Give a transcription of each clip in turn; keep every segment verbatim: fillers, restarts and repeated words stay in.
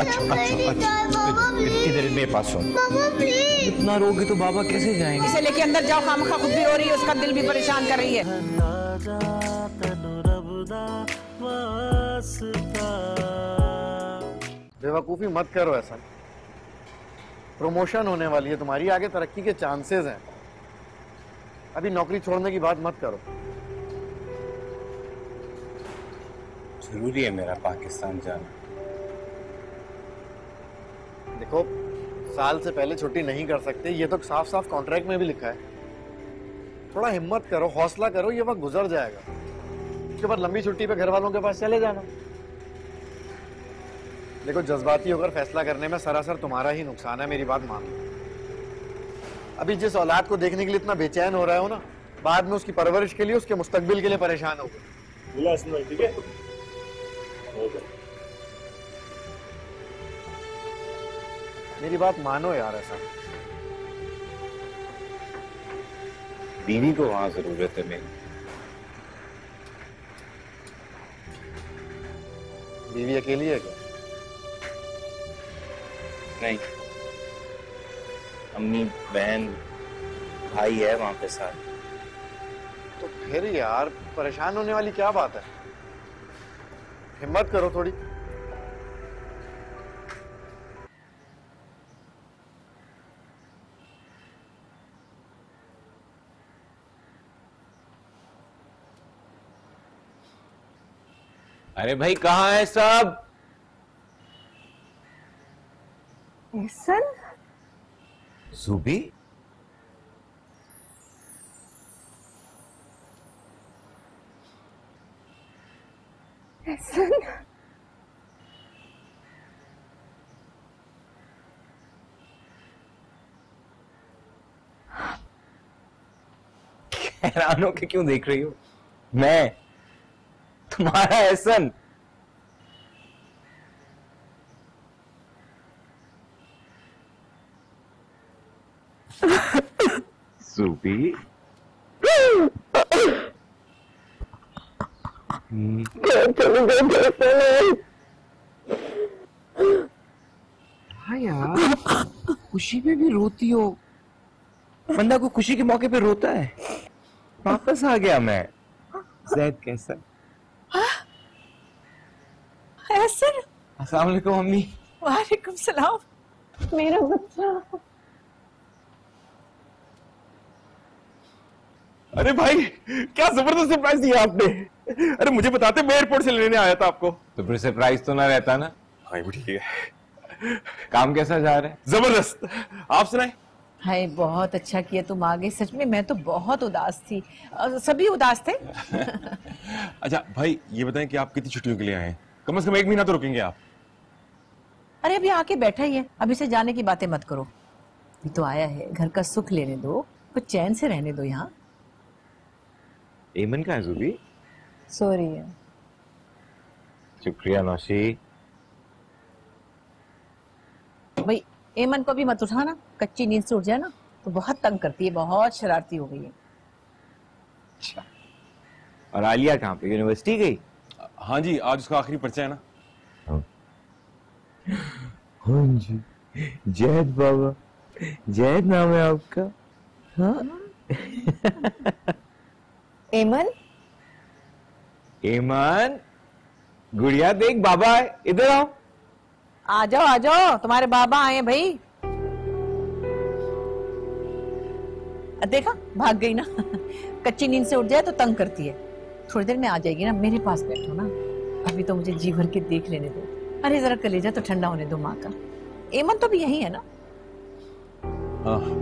अच्छा अच्छा इधर मेरे पास हो। इतना रोगे तो बाबा कैसे जाएंगे? इसे लेके अंदर जाओ, खामखा खुद भी रो रही है, उसका दिल भी परेशान कर रही है। बेवकूफ़ी मत करो ऐसा। प्रमोशन होने वाली है तुम्हारी, आगे तरक्की के चांसेस हैं। अभी नौकरी छोड़ने की बात मत करो। जरूरी है मेरा पाकिस्तान जाना। देखो साल से पहले छुट्टी नहीं कर सकते, ये तो साफ साफ कॉन्ट्रैक्ट में भी लिखा है। थोड़ा हिम्मत करो, हौसला करो, ये वक्त गुजर जाएगा। उसके बाद लंबी छुट्टी पे घर वालों के पास चले जाना। देखो जज्बाती होकर फैसला करने में सरासर तुम्हारा ही नुकसान है, मेरी बात मान लो। अभी जिस औलाद को देखने के लिए इतना बेचैन हो रहा हो ना, बाद में उसकी परवरिश के लिए, उसके मुस्तकबिल के लिए परेशान हो। ठीक है, मेरी बात मानो यार। ऐसा बीवी को वहां जरूरत है मेरी। बीवी अकेली है क्या? नहीं, अम्मी, बहन, भाई है वहां पे साथ। तो फिर यार परेशान होने वाली क्या बात है? हिम्मत करो थोड़ी। अरे भाई कहाँ है सब? ज़ूबी, हैरान हो के क्यों देख रही हो? मैं तुम्हारा एहसन। ज़ूबी, हाँ यार, खुशी में भी रोती हो। बंदा को खुशी के मौके पे रोता है। वापस आ गया मैं। जैद कैसा? एहसन, अस्सलाम वालेकुम अम्मी। वालेकुम सलाम। मेरा बच्चा। अरे भाई क्या जबरदस्त सरप्राइज दिया आपने। अरे मुझे बताते, मैं एयरपोर्ट से लेने आया था आपको। तो फिर सरप्राइज तो ना रहता ना। हाँ ठीक है। काम कैसा जा रहा है? जबरदस्त, आप सुनाए? हाय, बहुत अच्छा किया तुम आ गए। सच में मैं तो बहुत उदास थी, सभी उदास थे। अच्छा भाई ये बताएं कि आप कितनी छुट्टियों के लिए आए हैं? कम से कम एक महीना तो रुकेंगे आप। अरे अभी आके बैठा ही है, अभी से जाने की बातें मत करो। ये तो आया है, घर का सुख लेने दो, कुछ चैन से रहने दो यहाँ। एमन कहाँ है ज़ूबी? सो रही है। शुक्रिया नौशी। भाई एमन को भी मत उठाना, कच्ची नींद से उठ जाए ना तो बहुत तंग करती है, बहुत शरारती हो गई है। अच्छा, और आलिया कहाँ पे? यूनिवर्सिटी गई? हाँ जी, आज उसका आखिरी पर्चा है ना। हाँ, हाँ जी, जैद बाबा, जैद नाम है आपका। हाँ। एमन, एमन गुड़िया देख बाबा है, इधर आओ। आ जाओ आ जाओ, तुम्हारे बाबा आए भाई। देखा, भाग गई ना। कच्ची नींद से उठ जाए तो तंग करती है। थोड़ी देर में आ जाएगी ना, मेरे पास बैठो ना। अभी तो मुझे जी भर के देख लेने दो। अरे जरा कलेजा तो ठंडा होने दो माँ का। एमन तो भी यही है ना। आह।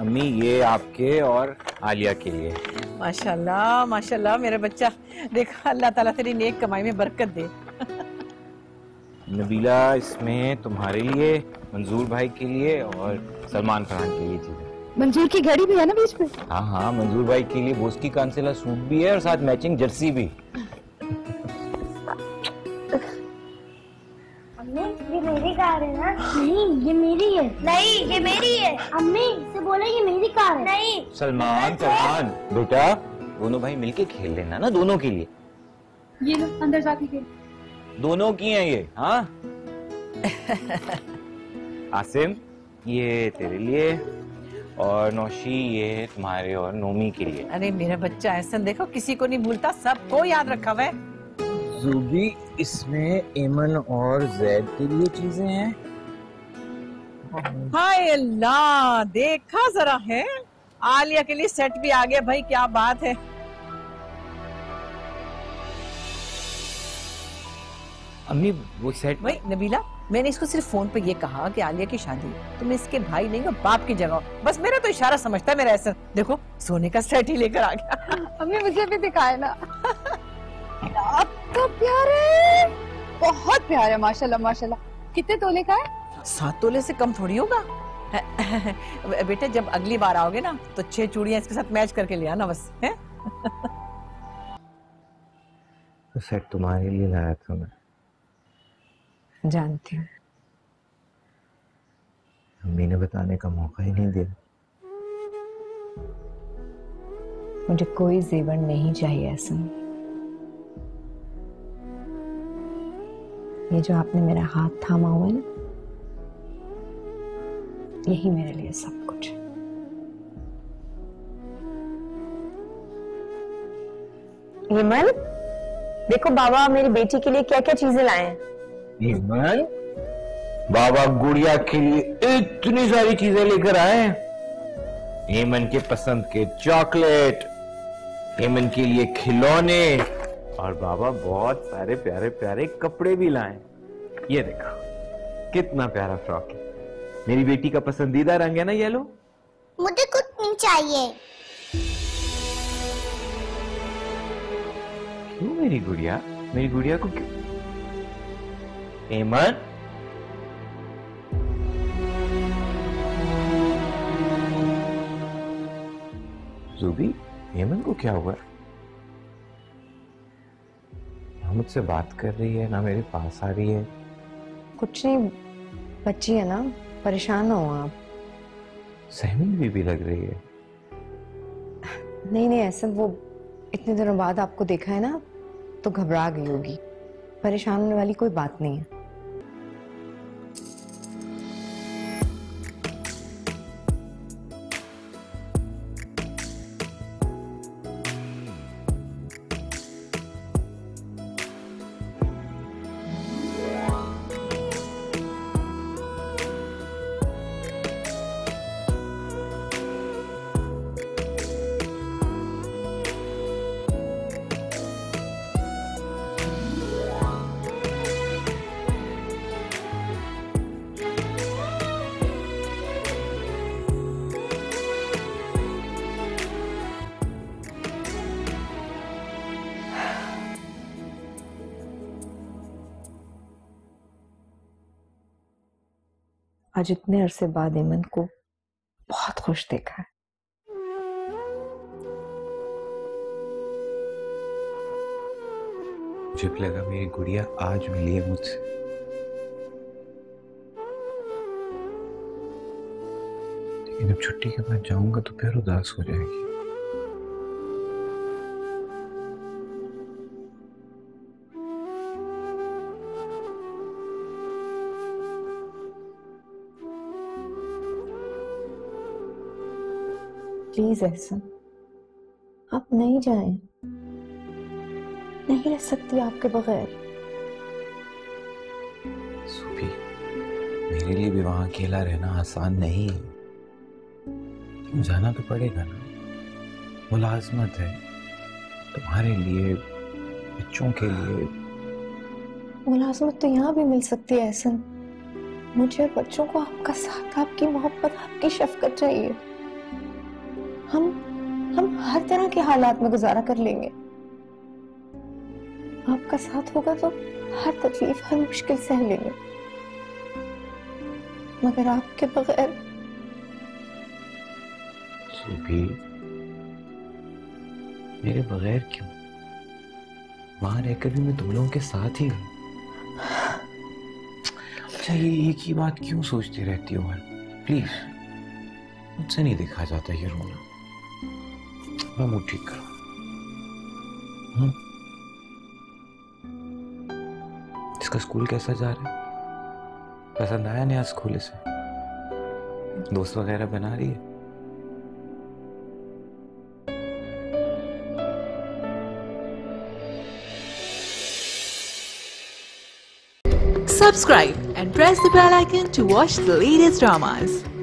अम्मी ये आपके और आलिया के लिए। माशाल्लाह माशाल्लाह मेरा बच्चा, देखा अल्लाह ताला तेरी नेक कमाई में बरकत दे। नबीला इसमें तुम्हारे लिए, मंजूर भाई के लिए और सलमान खान के लिए थी। मंजूर की घड़ी भी है ना बीच में? हाँ हाँ, मंजूर भाई के लिए बोस की कांसेला सूट भी है और साथ मैचिंग जर्सी भी। ये ये मेरी कार है ना? नहीं ये मेरी है। नहीं ये मेरी है। अम्मी से बोला ये मेरी कार है। नहीं सलमान सलमान बेटा दोनों भाई मिलके खेल लेना ना, दोनों के लिए। ये लो अंदर जाके खेल। दोनों की हैं ये। हाँ आसिम ये तेरे लिए और नौशी ये तुम्हारे और नोमी के लिए। अरे मेरा बच्चा ऐसा देखो किसी को नहीं भूलता, सबको याद रखा हुआ है। जुबी इसमें इमन और जैद के लिए चीजें हैं। हाय अल्लाह देखा जरा है, आलिया के लिए सेट भी आ गया। भाई क्या बात है। अम्मी वो सेट भाई नबीला मैंने इसको सिर्फ फोन पे ये कहा कि आलिया की शादी तुम इसके भाई नहीं हो बाप की जगह, बस मेरा तो इशारा समझता है मेरा। ऐसा देखो सोने का सेट ही लेकर आ गया। अम्मी मुझे भी दिखाए ना। आपका प्यार है, बहुत प्यार है माशाल्लाह माशाल्लाह। कितने तोले का है? सात तोले से कम थोड़ी होगा। बेटा जब अगली बार आओगे ना तो छह चूड़ियां इसके साथ मैच करके ले आना बस है। तो सेट तुम्हारे लिए लाया था मैं, जानती हूँ। अम्मी ने बताने का मौका ही नहीं दिया। मुझे कोई जेवर नहीं चाहिए आसिम। ये जो आपने मेरा हाथ थामा हुआ है ना, यही मेरे लिए सब कुछ। इमन देखो बाबा मेरी बेटी के लिए क्या क्या चीजें लाए हैं। इमन बाबा गुड़िया के लिए इतनी सारी चीजें लेकर आए। इमन के पसंद के चॉकलेट, इमन के लिए खिलौने और बाबा बहुत सारे प्यारे प्यारे कपड़े भी लाए। ये देखो कितना प्यारा फ्रॉक है, मेरी बेटी का पसंदीदा रंग है ना येलो। मुझे कुछ नहीं चाहिए। क्यों मेरी गुड़िया, मेरी गुड़िया को क्यों? इमन जुबी इमन को क्या हुआ? ना मुझसे बात कर रही है ना मेरे पास आ रही है। कुछ नहीं बच्ची है ना, परेशान हो आप। सहमी भी, भी लग रही है। नहीं नहीं ऐसा, वो इतने दिनों बाद आपको देखा है ना तो घबरा गई होगी। परेशान होने वाली कोई बात नहीं है। आज इतने अरसे बाद इमन को बहुत खुश देखा है। मुझे लगा मेरी गुड़िया आज मिली है मुझसे। लेकिन अब छुट्टी के बाद जाऊंगा तो फिर उदास हो जाएगी। प्लीज ऐसा आप नहीं जाएं, नहीं रह सकती आपके बगैर। सुफी, मेरे लिए भी वहां अकेला रहना आसान नहीं है। जाना तो पड़ेगा ना, मुलाजमत है तुम्हारे लिए, बच्चों के लिए। मुलाजमत तो यहाँ भी मिल सकती है ऐसा। मुझे और बच्चों को आपका साथ, आपकी मोहब्बत, आपकी शफकत चाहिए। हम हम हर तरह के हालात में गुजारा कर लेंगे। आपका साथ होगा तो हर तकलीफ हर मुश्किल सह लेंगे, मगर आपके बगैर। सुभी मेरे बगैर क्यों? वहां रहकर भी मैं तुम लोगों के साथ ही हूँ। अच्छा ये एक ही बात क्यों सोचती रहती हो हर? प्लीज मुझसे नहीं देखा जाता ये रोना। मैं मुंह ठीक करूँ। हम्म इसका स्कूल कैसा जा रहा है? पसंद आया नया स्कूल से? दोस्त वगैरह बना रही है? Subscribe and press the bell icon to watch the latest dramas.